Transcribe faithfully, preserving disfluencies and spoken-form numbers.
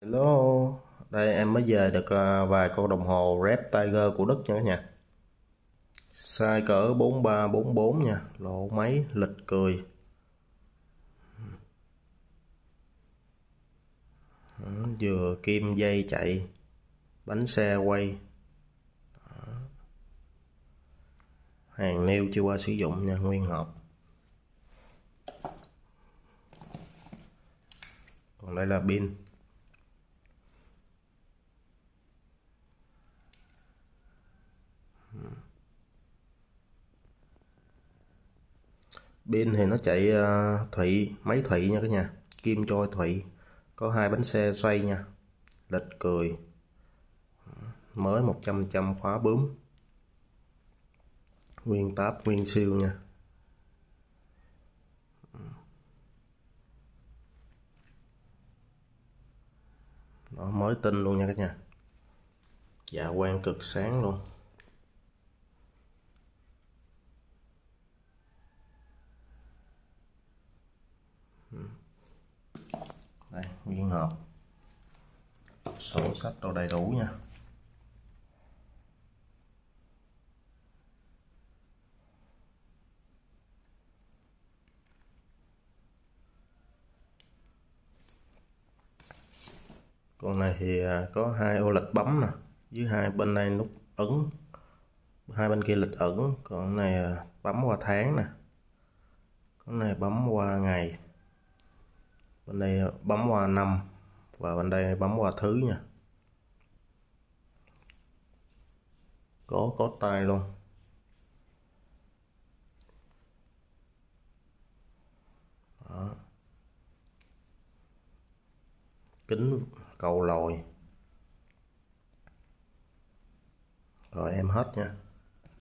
Hello, đây em mới về được vài con đồng hồ Reef Tiger của Đức nha các nhà. Size cỡ bốn ba bốn bốn nha, lộ máy lịch cười. Vừa kim dây chạy, bánh xe quay. Hàng nêu chưa qua sử dụng nha, nguyên hộp. Còn đây là pin. Pin thì nó chạy thủy, máy thủy nha các nhà, kim trôi thủy, có hai bánh xe xoay nha, lịch cười, mới một trăm phần trăm, khóa bướm, nguyên táp nguyên siêu nha. Nó mới tinh luôn nha các nhà, dạ quang cực sáng luôn. Đây, nguyên hộp, sổ sách đồ đầy đủ nha. Con này thì có hai ô lịch bấm nè, dưới hai bên đây nút ấn, hai bên kia lịch ẩn. Còn này bấm qua tháng nè, con này bấm qua ngày, bên đây bấm qua năm và bên đây bấm qua thứ nha. Có có tay luôn. Đó. Kính cầu lồi. Rồi em hết nha.